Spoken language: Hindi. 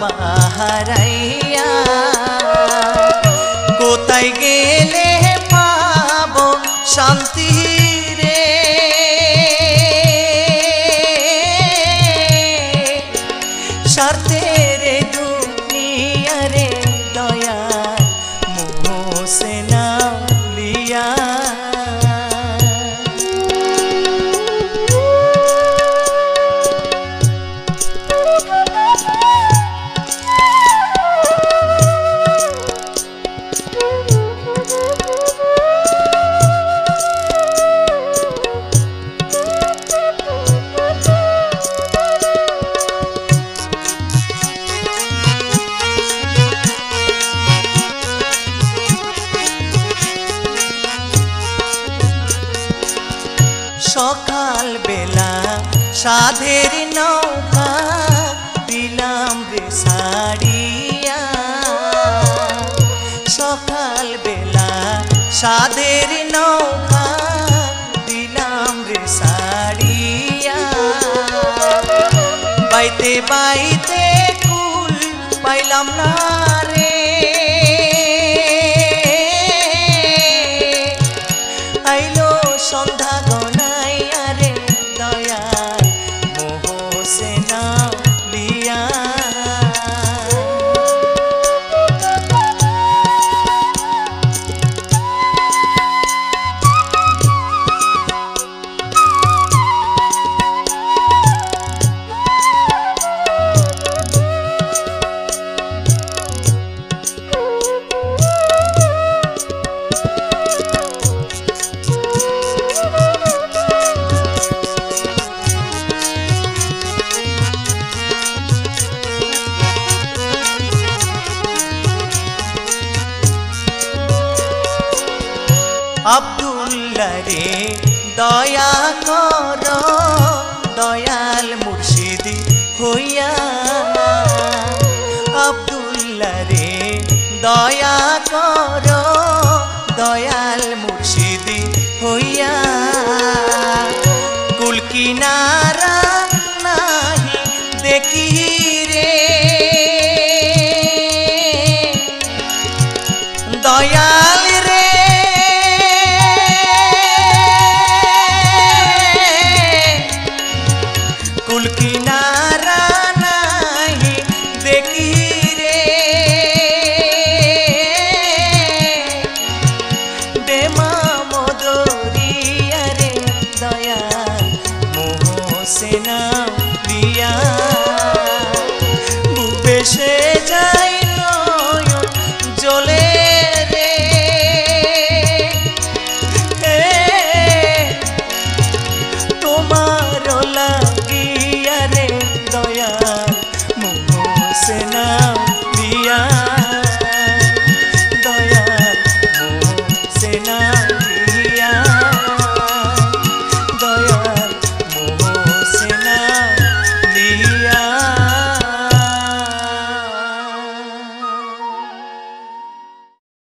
बाहरैया कोतै गेले पाबो शांति रे शर्ते रे दुनिया रे दया मोह से ना लिया सकाल बेला साधेर नौका दिलाम रे साड़िया सकाल बेला साधेर नौका दिलाम रे साड़िया बाइते बाइते कुल पाइलाम ना रे आइलो सन्ध्या अब्दुल्ला रे दया करो दयाल मुर